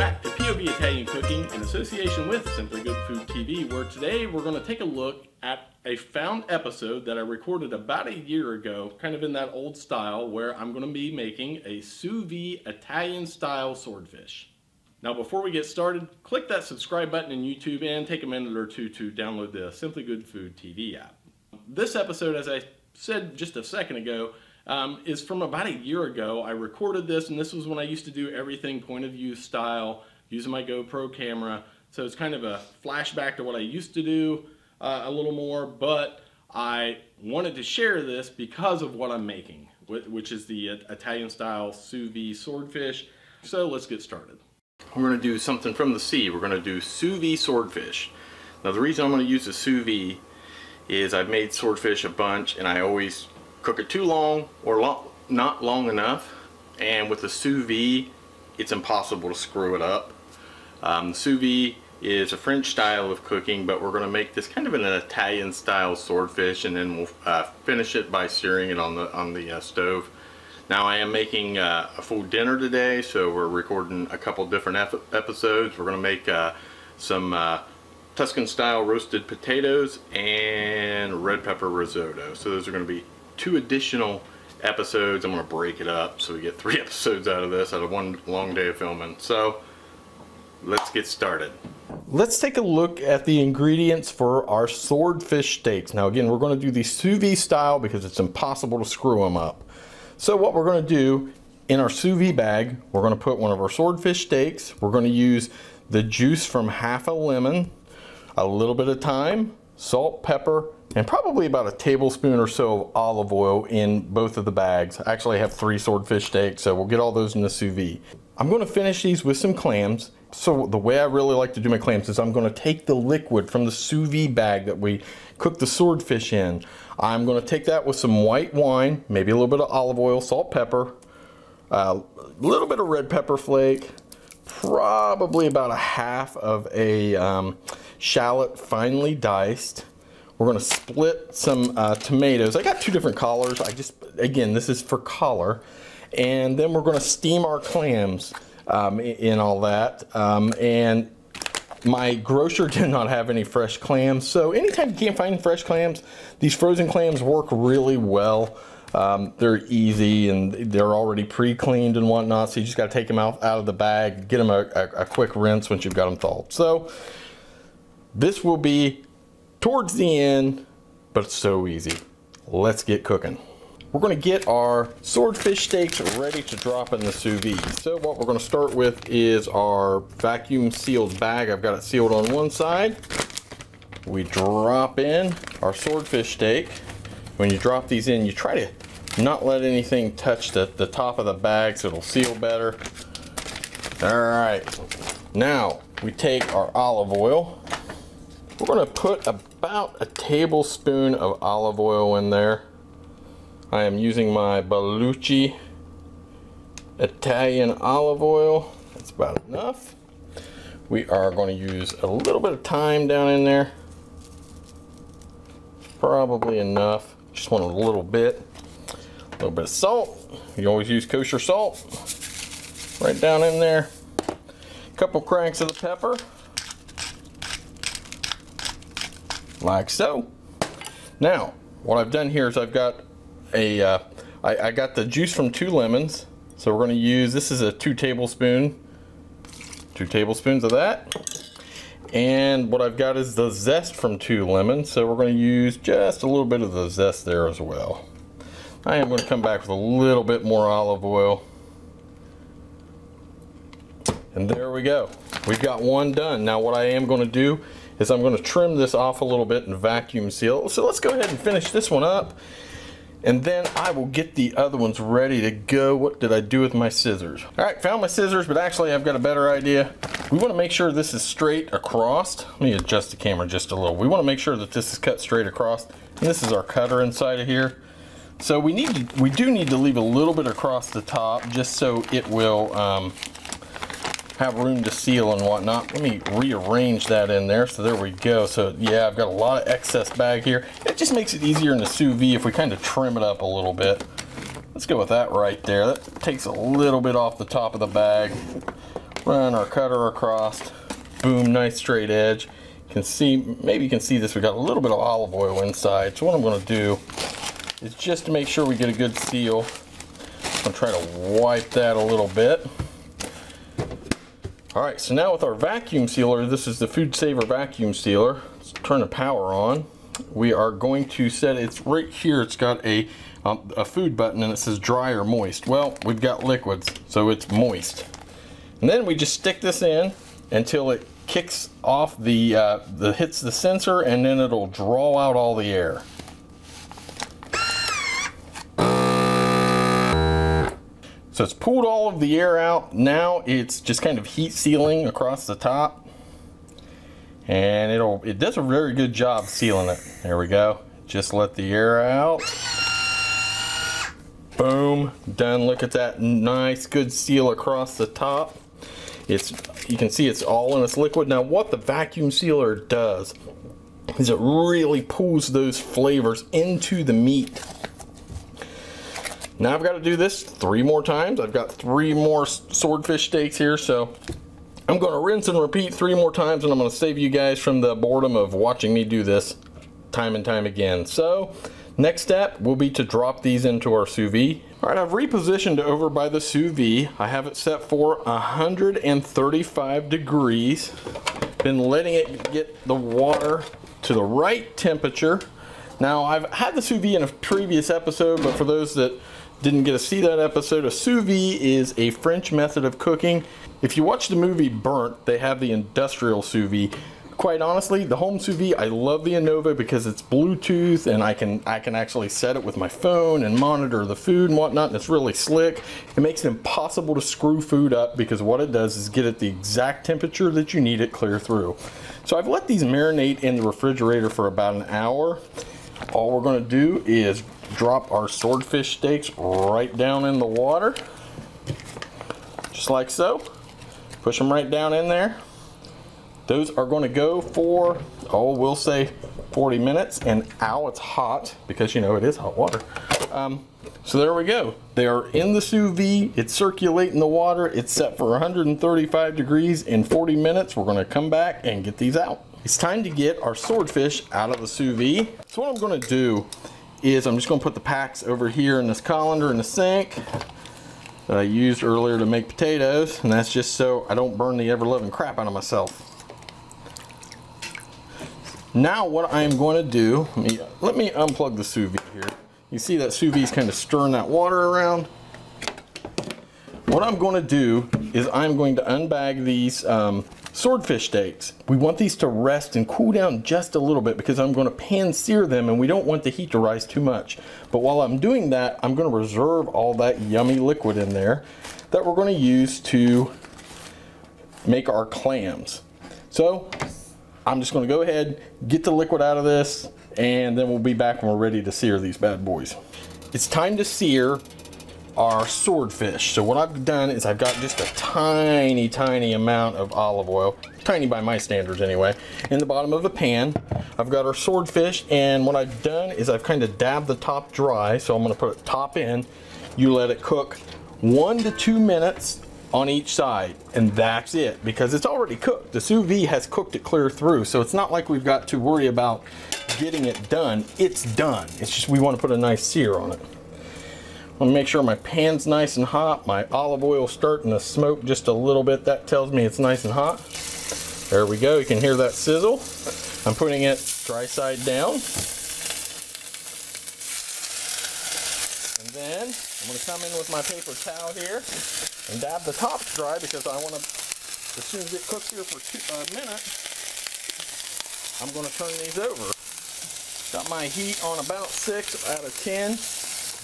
back to POV Italian Cooking in association with Simply Good Food TV, where today we're going to take a look at a found episode that I recorded about a year ago, kind of in that old style, where I'm going to be making a sous vide Italian style swordfish. Now before we get started, click that subscribe button in YouTube and take a minute or two to download the Simply Good Food TV app. This episode, as I said just a second ago, is from about a year ago. I recorded this, and this was when I used to do everything point of view style, using my GoPro camera. So it's kind of a flashback to what I used to do a little more, but I wanted to share this because of what I'm making, which is the Italian style sous vide swordfish. So let's get started. We're gonna do something from the sea. We're gonna do sous vide swordfish. Now the reason I'm gonna use a sous vide is I've made swordfish a bunch, and I always cook it too long or not long enough, and with the sous vide it's impossible to screw it up. Sous vide is a French style of cooking, but we're going to make this kind of an Italian style swordfish, and then we'll finish it by searing it on the stove. Now I am making a full dinner today, so we're recording a couple different episodes. We're going to make some Tuscan style roasted potatoes and red pepper risotto. So those are going to be two additional episodes. I'm going to break it up so we get three episodes out of this, out of one long day of filming. So let's get started. Let's take a look at the ingredients for our swordfish steaks. Now again, we're going to do the sous vide style because it's impossible to screw them up. So what we're going to do in our sous vide bag, we're going to put one of our swordfish steaks. We're going to use the juice from half a lemon, a little bit of thyme, salt, pepper, and probably about a tablespoon or so of olive oil in both of the bags. I actually have three swordfish steaks, so we'll get all those in the sous vide. I'm going to finish these with some clams. So the way I really like to do my clams is I'm going to take the liquid from the sous vide bag that we cooked the swordfish in. I'm going to take that with some white wine, maybe a little bit of olive oil, salt, pepper, a little bit of red pepper flake, probably about a half of a shallot finely diced. We're going to split some tomatoes. I got two different collars. Again, this is for collar. And then we're going to steam our clams in all that. And my grocer did not have any fresh clams. So anytime you can't find fresh clams, these frozen clams work really well. They're easy, and they're already pre-cleaned and whatnot. So you just got to take them out of the bag, get them a quick rinse once you've got them thawed. So this will be towards the end, but it's so easy. Let's get cooking. We're gonna get our swordfish steaks ready to drop in the sous vide. So what we're gonna start with is our vacuum sealed bag. I've got it sealed on one side. We drop in our swordfish steak. When you drop these in, you try to not let anything touch the top of the bag so it'll seal better. All right, now we take our olive oil. We're going to put about a tablespoon of olive oil in there. I am using my Bellucci Italian olive oil. That's about enough. We are going to use a little bit of thyme down in there. Probably enough. Just want a little bit. A little bit of salt. You always use kosher salt. Right down in there. A couple cranks of the pepper. Like so. Now, what I've done here is I've got I got the juice from two lemons. So we're going to use, this is a two tablespoons of that. And what I've got is the zest from two lemons. So we're going to use just a little bit of the zest there as well. I am going to come back with a little bit more olive oil. And there we go. We've got one done. Now what I am going to do is I'm going to trim this off a little bit and vacuum seal. So let's go ahead and finish this one up, and then I will get the other ones ready to go. What did I do with my scissors? All right, found my scissors, but actually I've got a better idea. We want to make sure this is straight across. Let me adjust the camera just a little. We want to make sure that this is cut straight across. And this is our cutter inside of here. So we do need to leave a little bit across the top just so it will have room to seal and whatnot. Let me rearrange that in there. So there we go. So yeah, I've got a lot of excess bag here. It just makes it easier in the sous vide if we kind of trim it up a little bit. Let's go with that right there. That takes a little bit off the top of the bag. run our cutter across, boom, nice straight edge. You can see, maybe you can see this, we got a little bit of olive oil inside. So what I'm gonna do is, just to make sure we get a good seal, I'm gonna try to wipe that a little bit. All right, so now with our vacuum sealer, this is the Food Saver vacuum sealer. Let's turn the power on. We are going to set, it's right here, it's got a food button and it says dry or moist. Well, we've got liquids, so it's moist. And then we just stick this in until it kicks off the hits the sensor, and then it'll draw out all the air. So it's pulled all of the air out. Now it's just kind of heat sealing across the top, and it does a very good job sealing it. There we go. Just let the air out. Boom, done. Look at that nice good seal across the top. You can see it's all in its liquid. Now what the vacuum sealer does is it really pulls those flavors into the meat. Now I've got to do this 3 more times. I've got 3 more swordfish steaks here, so I'm going to rinse and repeat 3 more times, and I'm going to save you guys from the boredom of watching me do this time and time again. So next step will be to drop these into our sous vide. All right, I've repositioned over by the sous vide. I have it set for 135 degrees. Been letting it get the water to the right temperature. Now I've had the sous vide in a previous episode, but for those that didn't get to see that episode, a sous vide is a French method of cooking. If you watch the movie Burnt, they have the industrial sous vide. Quite honestly, the home sous vide, I love the Anova because it's Bluetooth and I can actually set it with my phone and monitor the food and whatnot, and it's really slick. It makes it impossible to screw food up because what it does is get it the exact temperature that you need it clear through. So I've let these marinate in the refrigerator for about an hour. All we're going to do is drop our swordfish steaks right down in the water, just like so. Push them right down in there. Those are going to go for, oh, we'll say 40 minutes, and ow, it's hot, because you know it is hot water. So there we go. They are in the sous vide. It's circulating the water. It's set for 135 degrees. In 40 minutes, we're going to come back and get these out. It's time to get our swordfish out of the sous vide. So what I'm going to do is I'm just going to put the packs over here in this colander in the sink that I used earlier to make potatoes, and that's just so I don't burn the ever-loving crap out of myself. Now what I'm going to do, let me unplug the sous vide here. You see that sous vide is kind of stirring that water around. What I'm going to do is I'm going to unbag these swordfish steaks. We want these to rest and cool down just a little bit because I'm going to pan sear them, and we don't want the heat to rise too much. But while I'm doing that, I'm going to reserve all that yummy liquid in there that we're going to use to make our clams. So I'm just going to go ahead, get the liquid out of this, and then we'll be back when we're ready to sear these bad boys. It's time to sear our swordfish. So what I've done is I've got just a tiny amount of olive oil, tiny by my standards anyway, in the bottom of a pan. I've got our swordfish, and what I've done is I've kind of dabbed the top dry, so I'm going to put it top in. You let it cook 1 to 2 minutes on each side, and that's it, because it's already cooked. The sous vide has cooked it clear through, so it's not like we've got to worry about getting it done. It's done. It's just we want to put a nice sear on it. I'm gonna make sure my pan's nice and hot. My olive oil starting to smoke just a little bit. That tells me it's nice and hot. There we go. You can hear that sizzle. I'm putting it dry side down. And then I'm gonna come in with my paper towel here and dab the top dry, because I wanna, as soon as it cooks here for 2 minutes, I'm gonna turn these over. Got my heat on about 6 out of 10.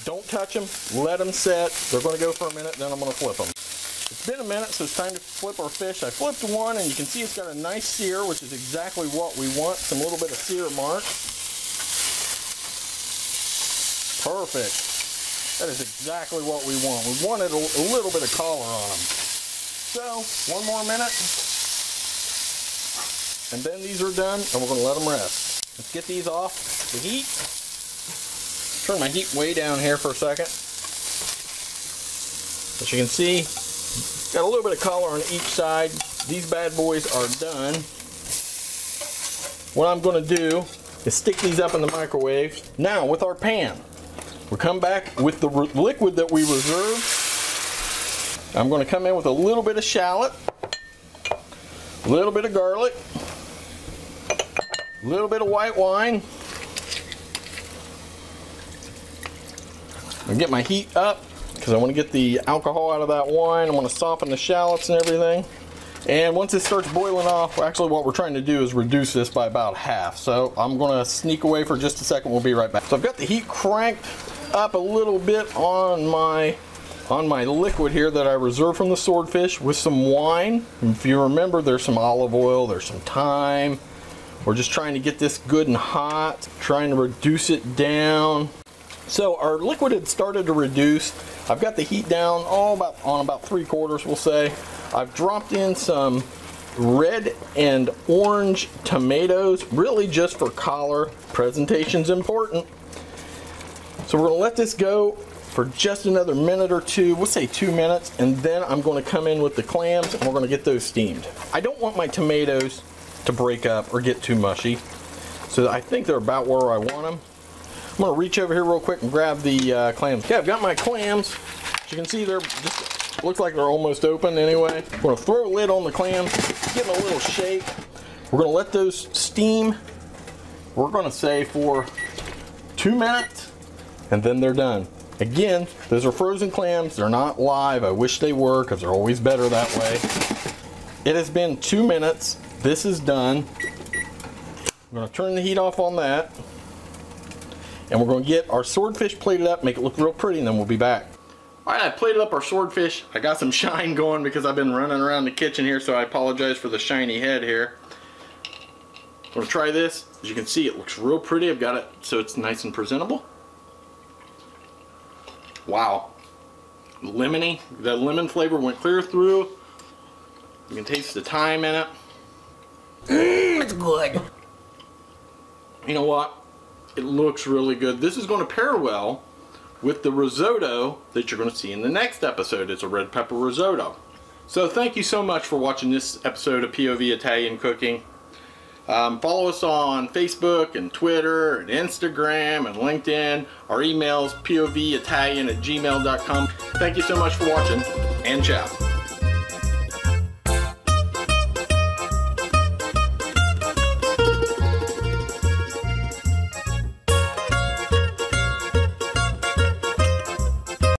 Don't touch them, let them set. They're gonna go for a minute, then I'm gonna flip them. It's been a minute, so it's time to flip our fish. I flipped one, and you can see it's got a nice sear, which is exactly what we want. Some little bit of sear mark. Perfect. That is exactly what we want. We wanted a little bit of color on them. So, 1 more minute. And then these are done, and we're gonna let them rest. Let's get these off the heat. Turn my heat way down here for a second. As you can see, Got a little bit of color on each side. These bad boys are done. What I'm going to do is stick these up in the microwave. Now with our pan, we'll come back with the liquid that we reserved. I'm going to come in with a little bit of shallot, a little bit of garlic, a little bit of white wine. I'll get my heat up because I want to get the alcohol out of that wine. I want to soften the shallots and everything. And once it starts boiling off, actually what we're trying to do is reduce this by about half. So I'm going to sneak away for just a second. We'll be right back. So I've got the heat cranked up a little bit on my liquid here that I reserved from the swordfish with some wine. And if you remember, there's some olive oil, there's some thyme. We're just trying to get this good and hot, trying to reduce it down. So our liquid had started to reduce. I've got the heat down about 3/4, we'll say. I've dropped in some red and orange tomatoes, really just for color. Presentation's important. So we're gonna let this go for just another minute or two, we'll say 2 minutes, and then I'm gonna come in with the clams and we're gonna get those steamed. I don't want my tomatoes to break up or get too mushy. So I think they're about where I want them. I'm gonna reach over here real quick and grab the clams. Okay, I've got my clams. As you can see, they're just, looks like they're almost open anyway. I'm gonna throw a lid on the clams, give them a little shake. We're gonna let those steam. We're gonna say for 2 minutes, and then they're done. Again, those are frozen clams. They're not live. I wish they were, because they're always better that way. It has been 2 minutes. This is done. I'm gonna turn the heat off on that. And we're going to get our swordfish plated up, make it look real pretty, and then we'll be back. All right, I plated up our swordfish. I got some shine going because I've been running around the kitchen here, so I apologize for the shiny head here. I'm going to try this. As you can see, it looks real pretty. I've got it so it's nice and presentable. Wow. Lemony. The lemon flavor went clear through. You can taste the thyme in it. Mmm, it's good. You know what? It looks really good. This is going to pair well with the risotto that you're going to see in the next episode. It's a red pepper risotto. So thank you so much for watching this episode of POV Italian Cooking. Follow us on Facebook and Twitter and Instagram and LinkedIn. Our email's povitalian@gmail.com. Thank you so much for watching, and ciao.